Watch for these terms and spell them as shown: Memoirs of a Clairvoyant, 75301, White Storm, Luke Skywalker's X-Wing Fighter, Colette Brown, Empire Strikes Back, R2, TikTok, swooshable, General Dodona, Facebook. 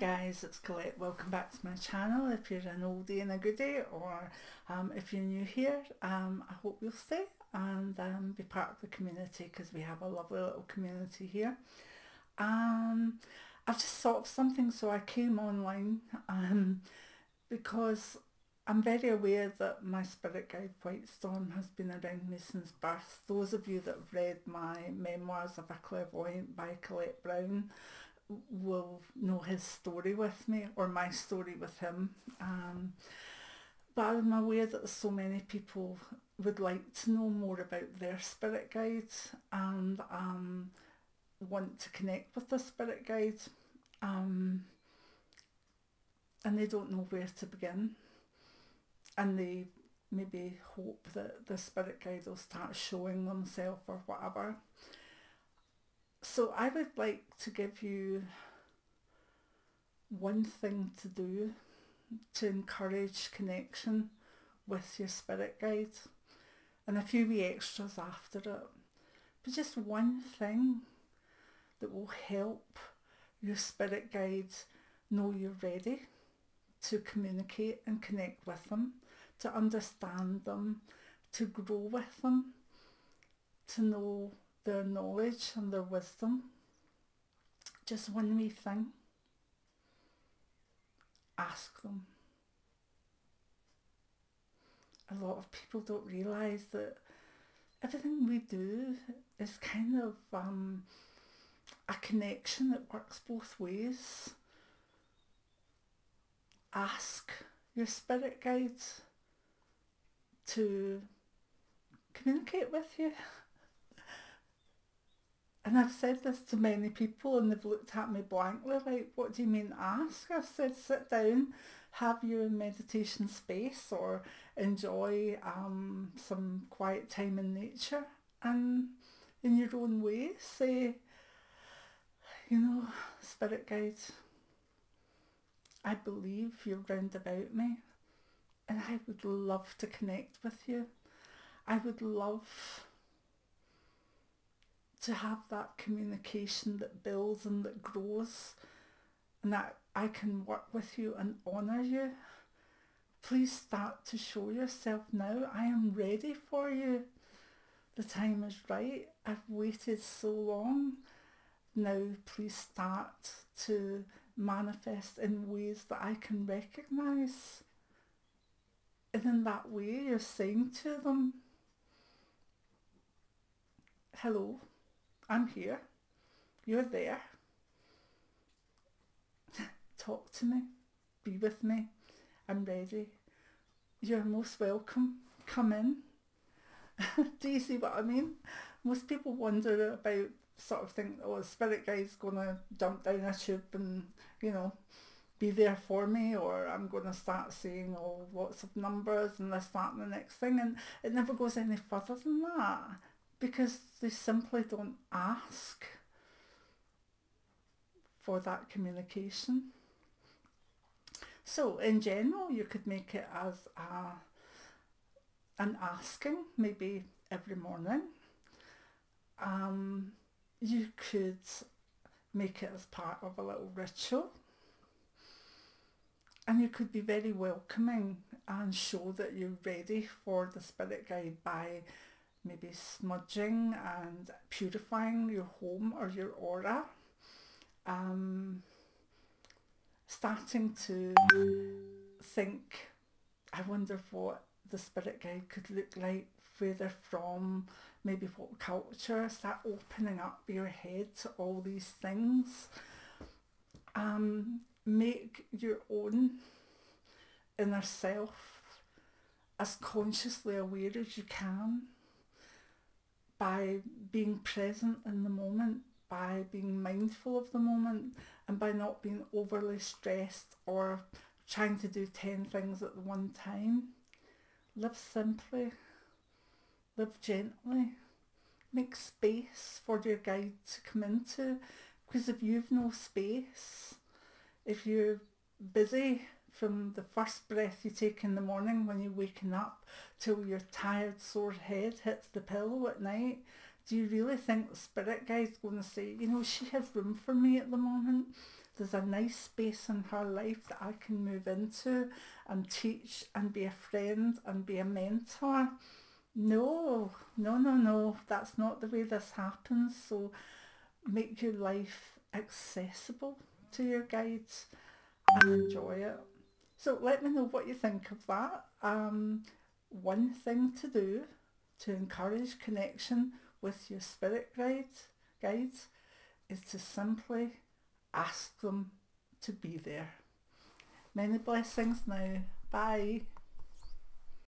guys, it's Colette. Welcome back to my channel. If you're an oldie and a goodie, or if you're new here, I hope you'll stay and be part of the community, because we have a lovely little community here. I've just thought of something, so I came online because I'm very aware that my spirit guide White Storm has been around me since birth. Those of you that have read my Memoirs of a Clairvoyant by Colette Brown will know his story with me, or my story with him, but I'm aware that so many people would like to know more about their spirit guide and want to connect with the spirit guide, and they don't know where to begin, and they maybe hope that the spirit guide will start showing themselves or whatever. So I would like to give you one thing to do to encourage connection with your spirit guide, and a few wee extras after it, but just one thing that will help your spirit guide know you're ready to communicate and connect with them, to understand them, to grow with them, to know their knowledge and their wisdom. Just one wee thing. Ask them. A lot of people don't realise that everything we do is kind of a connection that works both ways. Ask your spirit guide to communicate with you. And I've said this to many people and they've looked at me blankly like, what do you mean ask? I've said sit down, have your meditation space, or enjoy some quiet time in nature, and in your own way say, you know, spirit guide, I believe you're round about me and I would love to connect with you. I would love to have that communication that builds and that grows, and that I can work with you and honour you. Please start to show yourself now. I am ready for you. The time is right. I've waited so long. Now please start to manifest in ways that I can recognise. And in that way you're saying to them, hello. I'm here, you're there, talk to me, be with me, I'm ready, you're most welcome, come in. Do you see what I mean? Most people wonder about, sort of think, oh, a spirit guide's going to jump down a tube and, you know, be there for me, or I'm going to start saying, oh, lots of numbers and this, that and the next thing, and it never goes any further than that. Because they simply don't ask for that communication. So in general, you could make it as an asking, maybe every morning. You could make it as part of a little ritual. And you could be very welcoming and show that you're ready for the spirit guide by maybe smudging and purifying your home or your aura, starting to think, I wonder what the spirit guide could look like, where they're from, maybe what culture. Start opening up your head to all these things. Make your own inner self as consciously aware as you can, by being present in the moment, by being mindful of the moment, and by not being overly stressed or trying to do 10 things at the one time. Live simply, live gently, make space for your guide to come into, because if you've no space, if you're busy from the first breath you take in the morning when you're waking up till your tired, sore head hits the pillow at night, do you really think the spirit guide's going to say, you know, she has room for me at the moment? there's a nice space in her life that I can move into and teach and be a friend and be a mentor. No, no, no, no, that's not the way this happens. So make your life accessible to your guides and enjoy it. So let me know what you think of that. One thing to do to encourage connection with your spirit guides is to simply ask them to be there. Many blessings now. Bye.